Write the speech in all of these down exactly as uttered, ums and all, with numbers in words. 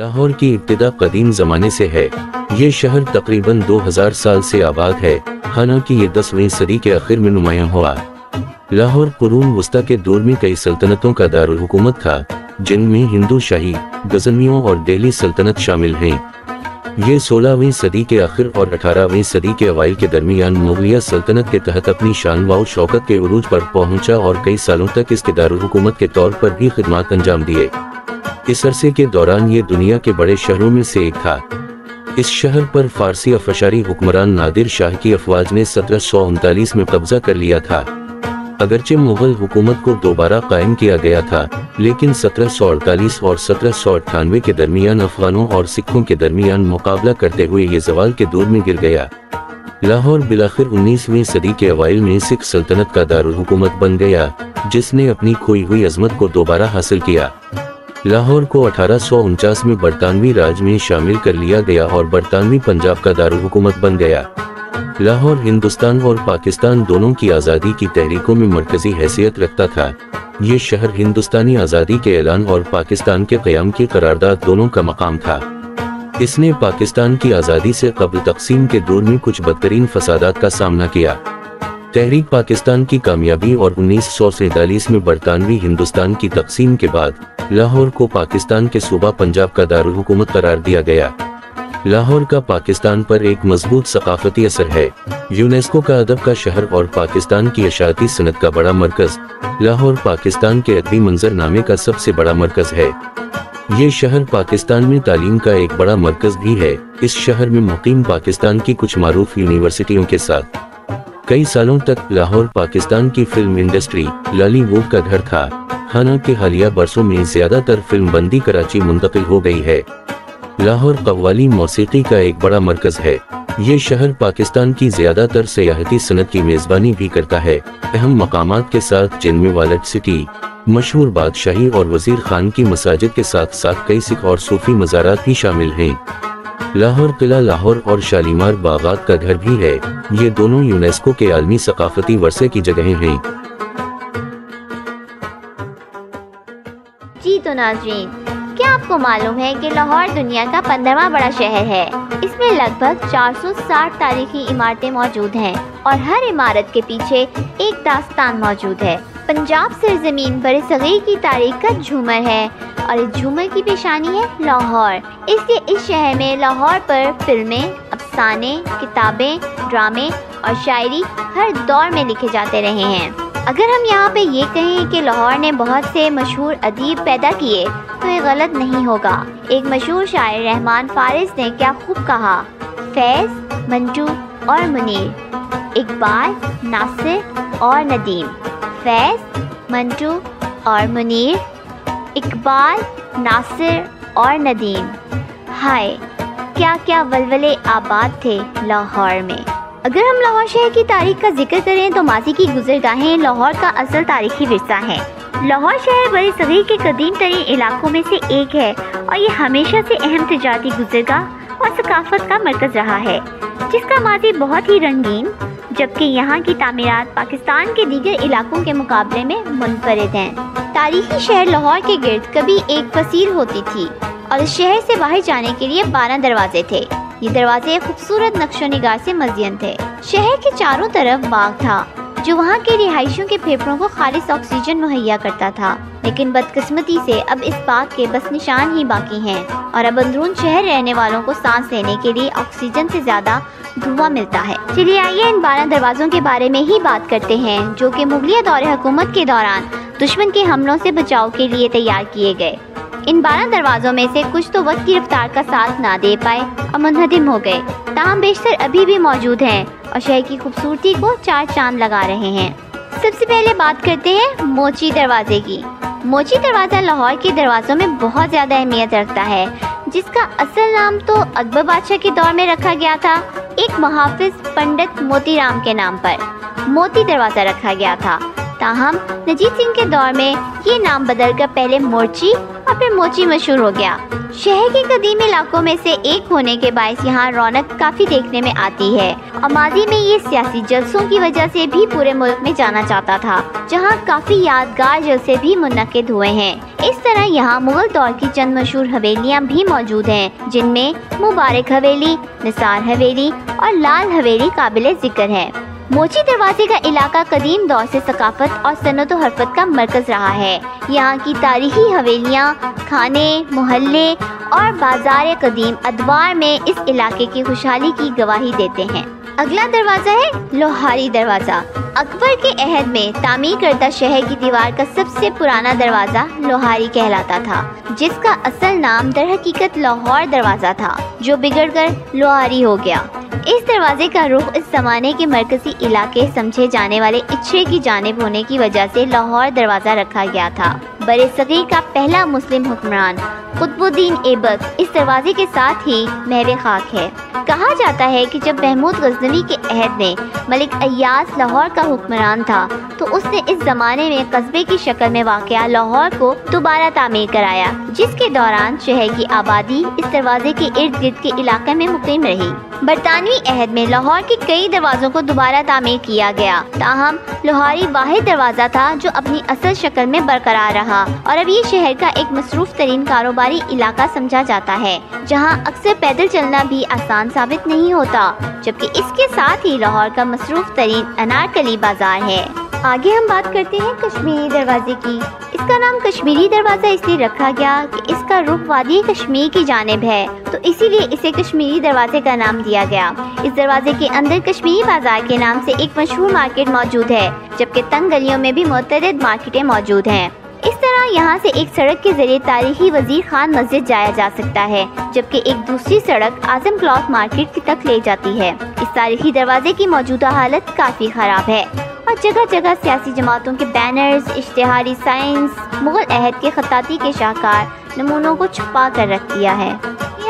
लाहौर की इब्तिदा कदीम जमाने से है। ये शहर तकरीबन दो हज़ार साल से आबाद है, हालांकि ये दसवीं सदी के आखिर में नुमाया हुआ। लाहौर कुरून वस्ता के दौर में कई सल्तनतों का दारुल हुकूमत था, जिनमें हिंदू शाही, गजनवियों और दिल्ली सल्तनत शामिल हैं। ये सोलहवीं सदी के आखिर और अठारहवीं सदी के अवाइल के दरमियान मुगलिया सल्तनत के तहत अपनी शान व शौकत के उरूज पर पहुंचा और कई सालों तक इसके दारुल हुकूमत के तौर पर भी खिदमत अंजाम दिए। इस अरसे के दौरान ये दुनिया के बड़े शहरों में से एक था। इस शहर पर फारसी अफशारी हुक्मरान नादिर शाह की अफवाज ने सत्रह सौ उनतालीस में कब्जा कर लिया था। अगरचे मुगल हुकूमत को दोबारा कायम किया गया था, लेकिन सत्रह सौ अड़तालीस और सत्रह सौ अट्ठानवे के दरमियान अफगानों और सिखों के दरमियान मुकाबला करते हुए ये जवाल के दौर में गिर गया। लाहौर बिलाखिर उन्नीसवीं सदी के अवाइल में सिख सल्तनत का दारुल हुकूमत बन गया, जिसने अपनी खोई हुई अजमत को दोबारा हासिल किया। लाहौर को अठारह सौ उनचास में बरतानवी राज में शामिल कर लिया गया और बरतानवी पंजाब का दारुल हुकूमत बन गया। लाहौर हिंदुस्तान और पाकिस्तान दोनों की आज़ादी की तहरीकों में मरकजी हैसियत रखता था। ये शहर हिंदुस्तानी आज़ादी के ऐलान और पाकिस्तान के क़याम की करारदाद दोनों का मकाम था। इसने पाकिस्तान की आज़ादी से कबल तकसीम के दौर में कुछ बदतरीन फसादात का सामना किया। तहरीक पाकिस्तान की कामयाबी और उन्नीस सौ सैंतालीस में बरतानवी हिंदुस्तान की तकसीम के बाद लाहौर को पाकिस्तान के सूबा पंजाब का दारुल हुकूमत करार दिया गया। लाहौर का पाकिस्तान पर एक मजबूत सकाफती असर है। यूनेस्को का अदब का शहर और पाकिस्तान की अशाती सनत का बड़ा मरकज, लाहौर पाकिस्तान के अदबी मंजरनामे का सबसे बड़ा मरकज है। ये शहर पाकिस्तान में तालीम का एक बड़ा मरकज भी है। इस शहर में मुकीम पाकिस्तान की कुछ मारूफ यूनिवर्सिटियों के साथ कई सालों तक लाहौर पाकिस्तान की फिल्म इंडस्ट्री लॉलीवुड का घर था, हालांकि हालिया बरसों में ज्यादातर फिल्म बंदी कराची मुंतकिल हो गई है। लाहौर कव्वाली मौसीकी का एक बड़ा मरकज है। ये शहर पाकिस्तान की ज्यादातर सियाहती सनत की मेजबानी भी करता है, अहम मकामात के साथ जिनमें वालड सिटी, मशहूर बादशाही और वजीर खान की मसाजिद के साथ साथ कई सिख और सूफी मज़ारात भी शामिल हैं। लाहौर किला लाहौर और शालीमार बागात का घर भी है। ये दोनों यूनेस्को के आलमी सकाफती वर्से की जगहें हैं। जी तो नाज़रीन, क्या आपको मालूम है कि लाहौर दुनिया का पंद्रहवां बड़ा शहर है। इसमें लगभग चार सौ साठ तारीखी इमारतें मौजूद हैं और हर इमारत के पीछे एक दास्तान मौजूद है। पंजाब सरजमीन बड़े सगीर की तारीख का झूमर है और इस झूमर की पेशानी है लाहौर। इसलिए इस शहर में लाहौर पर फिल्में, अफसाने, किताबें, ड्रामे और शायरी हर दौर में लिखे जाते रहे हैं। अगर हम यहाँ पे ये कहें कि लाहौर ने बहुत से मशहूर अदीब पैदा किए तो ये गलत नहीं होगा। एक मशहूर शायर रहमान फारिस ने क्या खूब कहा, फैज़, मंटू और मुनीर, इकबाल, नासिर और नदीम। फैज़, मंटू और मुनीर, इकबाल, नासिर और नदीम। हाय, क्या क्या वलवले आबाद थे लाहौर में। अगर हम लाहौर शहर की तारीख का जिक्र करें तो माजी की गुजरगाहें लाहौर का असल तारीखी विरसा है। लाहौर शहर बड़े सगीर के कदीम तरीन इलाकों में से एक है और ये हमेशा से अहम तिजारती गुजरगाह और सकाफत का मरकज़ रहा है, जिसका माजी बहुत ही रंगीन, जबकि यहाँ की तामीरात पाकिस्तान के दीगर इलाकों के मुकाबले में मुनफरद हैं। तारीखी शहर लाहौर के गिर्द कभी एक बसीर होती थी और इस शहर से बाहर जाने के लिए बारह दरवाजे थे। ये दरवाजे खूबसूरत नक्शो निगार से मज़यन थे। शहर के चारों तरफ बाग था जो वहाँ के रिहायशियों के फेफड़ों को खालिस ऑक्सीजन मुहैया करता था, लेकिन बदकिस्मती से अब इस बाग के बस निशान ही बाकी हैं और अब अंदरून शहर रहने वालों को सांस लेने के लिए ऑक्सीजन से ज्यादा धुआं मिलता है। चलिए आइए इन बारह दरवाजों के बारे में ही बात करते हैं, जो कि मुगलिया दौरे हुकूमत के दौरान दुश्मन के हमलों से बचाव के लिए तैयार किए गए। इन बारह दरवाजों में से कुछ तो वक्त की रफ्तार का साथ ना दे पाए और मुनहदिम हो गए, ताहम बेशतर अभी भी मौजूद हैं और शहर की खूबसूरती को चार चांद लगा रहे हैं। सबसे पहले बात करते हैं मोची दरवाजे की। मोची दरवाज़ा लाहौर के दरवाज़ों में बहुत ज़्यादा अहमियत रखता है, जिसका असल नाम तो अकबर बादशाह के दौर में रखा गया था, एक मुहाफिज पंडित मोतीराम के नाम पर मोती दरवाज़ा रखा गया था। ताहम नजीत सिंह के दौर में ये नाम बदलकर पहले मोर्ची और फिर मोची मशहूर हो गया। शहर के कदीम इलाकों में से एक होने के बायस यहाँ रौनक काफ़ी देखने में आती है और माजी में ये सियासी जलसों की वजह से भी पूरे मुल्क में जाना जाता था, जहाँ काफ़ी यादगार जलसे भी मुनक़िद हुए हैं। इस तरह यहाँ मुग़ल दौर की चंद मशहूर हवेलियाँ भी मौजूद हैं, जिनमें मुबारक हवेली, निसार हवेली और लाल हवेली काबिल जिक्र है। मोची दरवाजे का इलाका कदीम दौर से सकाफत और सनत और हरफत का मरकज रहा है। यहाँ की तारीखी हवेलियाँ, खाने, मोहल्ले और बाजार कदीम अदवार में इस इलाके की खुशहाली की गवाही देते हैं। अगला दरवाज़ा है लोहारी दरवाज़ा। अकबर के अहद में तामीर करदा शहर की दीवार का सबसे पुराना दरवाज़ा लोहारी कहलाता था, जिसका असल नाम दर हकीकत लाहौर दरवाज़ा था, जो बिगड़कर लोहारी हो गया। इस दरवाजे का रुख इस जमाने के मरकजी इलाके समझे जाने वाले इच्छे की जानिब होने की वजह से लाहौर दरवाज़ा रखा गया था। बड़े सगीर का पहला मुस्लिम हुक्मरान कुतुबुद्दीन ऐबक इस दरवाजे के साथ ही महवे खाक है। कहा जाता है कि जब महमूद गजनवी के अहद में मलिक अय्याज लाहौर का हुक्मरान था, तो उसने इस ज़माने में कस्बे की शक्ल में वाक़या लाहौर को दोबारा तामीर कराया, जिसके दौरान शहर की आबादी इस दरवाजे के इर्द गिर्द के इलाके में मुक़ीम रही। बरतानवी अहद में लाहौर के कई दरवाज़ों को दोबारा तामीर किया गया, ताहम लोहारी वाहिद दरवाज़ा था जो अपनी असल शक्ल में बरकरार रहा और अब ये शहर का एक मसरूफ़ तरीन कारोबारी इलाका समझा जाता है, जहाँ अक्सर पैदल चलना भी आसान साबित नहीं होता, जबकि इसके साथ ही लाहौर का मसरूफ तरीन अनारकली बाजार है। आगे हम बात करते हैं कश्मीरी दरवाजे की। इसका नाम कश्मीरी दरवाज़ा इसलिए रखा गया कि इसका रुख वादी कश्मीर की जानिब है, तो इसीलिए इसे कश्मीरी दरवाजे का नाम दिया गया। इस दरवाजे के अंदर कश्मीरी बाजार के नाम से एक मशहूर मार्केट मौजूद है, जबकि तंग गलियों में भी मुतअद्दिद मार्केटें मौजूद हैं। इस तरह यहाँ से एक सड़क के जरिए तारीखी वजीर खान मस्जिद जाया जा सकता है, जबकि एक दूसरी सड़क आजम क्लॉथ मार्केट की तक ले जाती है। इस तारीखी दरवाजे की मौजूदा हालत काफ़ी ख़राब है और जगह जगह सियासी जमातों के बैनर्स, इश्तिहारी साइंस, मुग़ल अहद के खताती के शाहकार नमूनों को छुपा कर रख दिया है।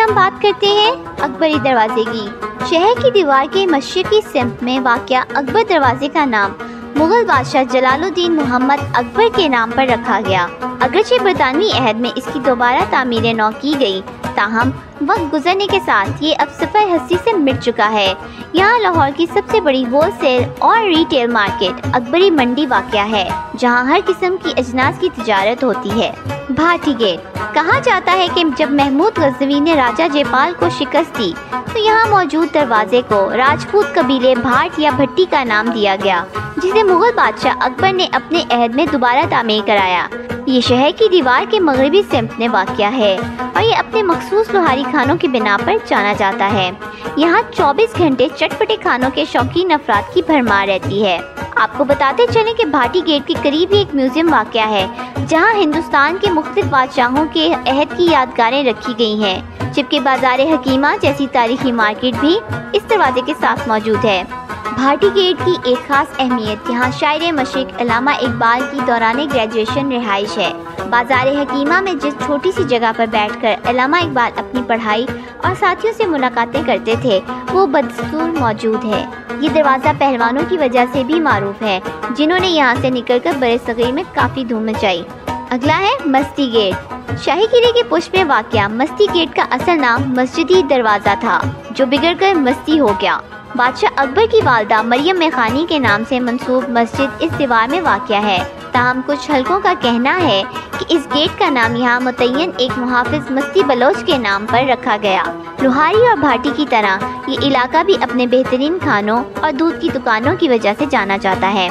हम बात करते हैं अकबरी दरवाजे की। शहर की दीवार के मशरक़ी सिम्त में वाक़या अकबर दरवाजे का नाम मुग़ल बादशाह जलालुद्दीन मोहम्मद अकबर के नाम पर रखा गया। अगरचे बरतानवी अहद में इसकी दोबारा तामीर नौ की गई, ताहम वक्त गुजरने के साथ ये अब सफ़र हस्ती से मिट चुका है। यहाँ लाहौर की सबसे बड़ी होल सेल और रिटेल मार्केट अकबरी मंडी वाक़या है, जहाँ हर किस्म की अजनास की तजारत होती है। भाटी गेट। कहा जाता है कि जब महमूद गजनवी ने राजा जयपाल को शिकस्त दी, तो यहाँ मौजूद दरवाजे को राजपूत कबीले भाट या भट्टी का नाम दिया गया, जिसे मुग़ल बादशाह अकबर ने अपने अहद में दोबारा तामीर कराया। ये शहर की दीवार के मगरबी सिम्त में वाक़या है और ये अपने मखसूस लोहारी खानों की बिना पर जाना जाता है। यहाँ चौबीस घंटे चटपटे खानों के शौकीन अफराद की भरमार रहती है। आपको बताते चलें कि भाटी गेट के करीब ही एक म्यूज़ियम वाक़या है, जहाँ हिंदुस्तान के मुख्तलिफ बादशाहों के अहद की यादगारें रखी गई हैं, जबकि बाजार हकीमा जैसी तारीखी मार्केट भी इस दरवाजे के साथ मौजूद है। भाटी गेट की एक खास अहमियत यहाँ शायर मशरिक अल्लामा इकबाल की दौरान ग्रेजुएशन रिहाइश है। बाजार हकीमा में जिस छोटी सी जगह पर बैठकर अल्लामा इकबाल अपनी पढ़ाई और साथियों से मुलाकातें करते थे, वो बदस्तूर मौजूद है। ये दरवाज़ा पहलवानों की वजह से भी मारूफ है, जिन्होंने यहाँ से निकलकर बड़े सगीर में काफ़ी धूम मचाई। अगला है मस्ती गेट। शाही किले के पुष्प में वाक़या मस्ती गेट का असल नाम मस्जिदी दरवाज़ा था, जो बिगड़कर मस्ती हो गया। बादशाह अकबर की वालदा मरियम मेखानी के नाम से मंसूब मस्जिद इस दीवार में वाक़या है, ताहम कुछ हल्कों का कहना है कि इस गेट का नाम यहाँ मुतय्यन एक मुहाफिज मस्ती बलोच के नाम पर रखा गया। लोहारी और भाटी की तरह ये इलाका भी अपने बेहतरीन खानों और दूध की दुकानों की वजह से जाना जाता है।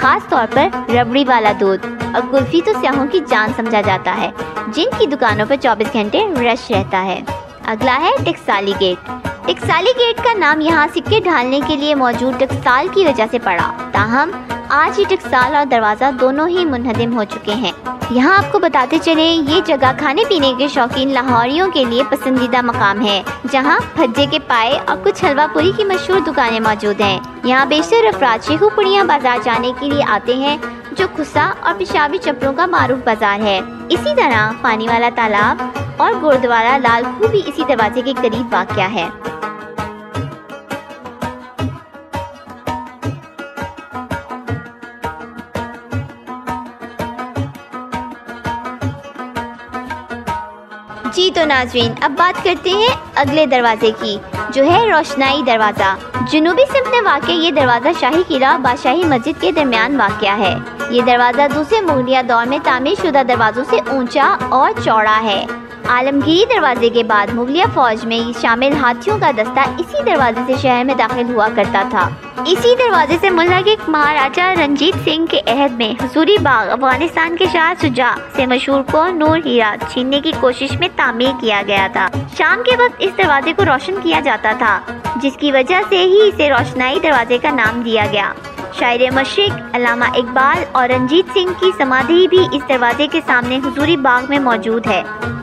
ख़ास तौर पर रबड़ी वाला दूध और कुल्फ़ी तो सयाहों की जान समझा जाता है, जिनकी दुकानों पर चौबीस घंटे रश रहता है। अगला है टकसाली गेट। टकसाली गेट का नाम यहाँ सिक्के ढालने के लिए मौजूद टकसाल की वजह से पड़ा, ताहम आज ये टकसाल और दरवाज़ा दोनों ही मुनहदिम हो चुके हैं। यहाँ आपको बताते चले ये जगह खाने पीने के शौकीन लाहौरियों के लिए पसंदीदा मकाम है, जहाँ भज्जे के पाए और कुछ हलवा पूरी की मशहूर दुकानें मौजूद हैं। यहाँ बेशर अफराद शेखू पुड़िया बाजार जाने के लिए आते हैं, जो खुसा और पेशाबी चप्पलों का मारूफ बाजार है। इसी तरह पानी वाला तालाब और गुरुद्वारा लाल खूह भी इसी दरवाजे के करीब वाक़या है। जी तो नाजरीन, अब बात करते हैं अगले दरवाजे की, जो है रोशनाई दरवाज़ा। जुनूबी सिम्त में वाक़ ये दरवाज़ा शाही किला बादशाही मस्जिद के दरमियान वाक़ है। ये दरवाज़ा दूसरे मुगलिया दौर में तामीर शुदा दरवाज़ों से ऊंचा और चौड़ा है। आलमगीर दरवाजे के बाद मुगलिया फौज में शामिल हाथियों का दस्ता इसी दरवाजे से शहर में दाखिल हुआ करता था। इसी दरवाजे से मुल्क महाराजा रंजीत सिंह के अहद में हजूरी बाग अफगानिस्तान के शाह सुजा से मशहूर को नूर हीरा छीनने की कोशिश में तामीर किया गया था। शाम के वक्त इस दरवाजे को रोशन किया जाता था, जिसकी वजह से ही इसे रोशनाई दरवाजे का नाम दिया गया। शायर मशरिक अल्लामा इकबाल और रंजीत सिंह की समाधि भी इस दरवाजे के सामने हजूरी बाग में मौजूद है।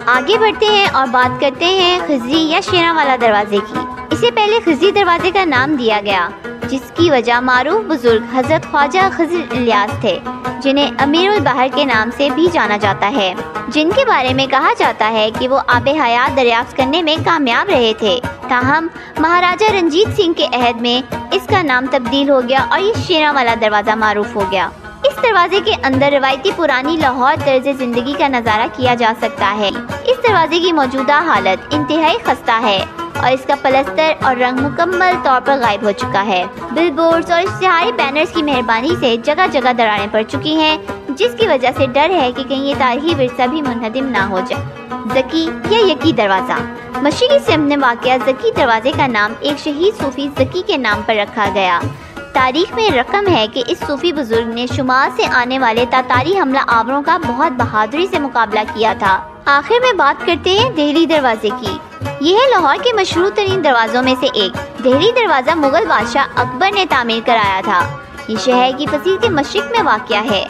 आगे बढ़ते हैं और बात करते हैं खिज़री या शेरांवाला दरवाजे की। इसे पहले खिज़री दरवाजे का नाम दिया गया, जिसकी वजह मारूफ बुजुर्ग हजरत ख्वाजा खिज़र इलियास थे, जिन्हें अमीरुल बहर के नाम से भी जाना जाता है, जिनके बारे में कहा जाता है कि वो आबे हयात दरियाफ्त करने में कामयाब रहे थे। ताहम महाराजा रंजीत सिंह के अहद में इसका नाम तब्दील हो गया और ये शेरांवाला दरवाज़ा मारूफ हो गया। इस दरवाजे के अंदर रिवायती पुरानी लाहौर तर्ज जिंदगी का नज़ारा किया जा सकता है। इस दरवाजे की मौजूदा हालत इंतहाई खस्ता है और इसका पलस्तर और रंग मुकम्मल तौर पर गायब हो चुका है। बिलबोर्ड्स और इश्तिहारी बैनर्स की मेहरबानी से जगह जगह दरारें पड़ चुकी हैं, जिसकी वजह से डर है कि कहीं ये तारीखी विरसा भी मुनहदिम ना हो जाए। ज़की या यकी दरवाज़ा मशरिकी सिम्त में वाक़िया ज़की दरवाजे का नाम एक शहीद सूफी ज़की के नाम पर रखा गया। तारीख में रकम है कि इस सूफी बुजुर्ग ने शुमाल से आने वाले तातारी हमला आवरों का बहुत बहादुरी से मुकाबला किया था। आखिर में बात करते हैं देहली दरवाजे की। यह है लाहौर के मशहूर तरीन दरवाज़ों में से एक। देहली दरवाज़ा मुग़ल बादशाह अकबर ने तामीर कराया था। ये शहर की फसील के मशरक़ में वाक़ है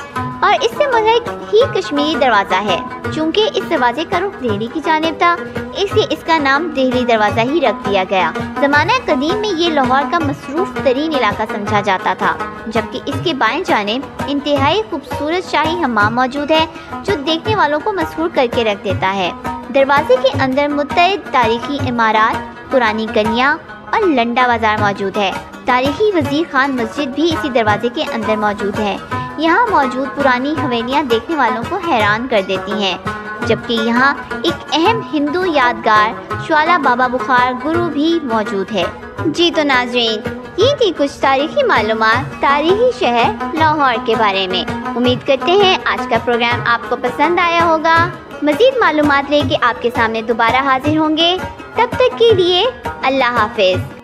और इससे मुल्क ही कश्मीरी दरवाज़ा है। चूँकि इस दरवाजे का रुख देहली की जानिब था, इसलिए इसका नाम देहली दरवाज़ा ही रख दिया गया। ज़माना कदीम में ये लाहौर का मसरूफ़ तरीन इलाका समझा जाता था, जबकि इसके बाएं जानिब इंतहाई खूबसूरत शाही हमाम मौजूद है, जो देखने वालों को मसरूर करके रख देता है। दरवाजे के अंदर मुतअद्दिद तारीखी इमारत, पुरानी गलियाँ और लंडा बाजार मौजूद है। तारीखी वजीर खान मस्जिद भी इसी दरवाजे के अंदर मौजूद है। यहाँ मौजूद पुरानी हवेलियाँ देखने वालों को हैरान कर देती हैं, जबकि यहाँ एक अहम हिंदू यादगार श्वाला बाबा बुखार गुरु भी मौजूद है। जी तो नाजरीन, ये थी कुछ तारीखी मालूमात तारीखी शहर लाहौर के बारे में। उम्मीद करते हैं आज का प्रोग्राम आपको पसंद आया होगा। मज़ीद मालूमात लेके आपके सामने दोबारा हाजिर होंगे। तब तक के लिए अल्लाह हाफिज।